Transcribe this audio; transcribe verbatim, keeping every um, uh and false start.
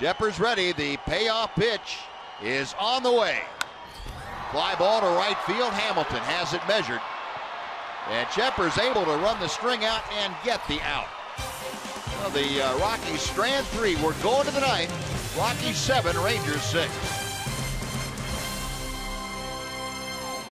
Scheppers ready. The payoff pitch is on the way. Fly ball to right field. Hamilton has it measured. And Scheppers able to run the string out and get the out. Well, the uh, Rockies strand three. We're going to the ninth. Rockies seven, Rangers six.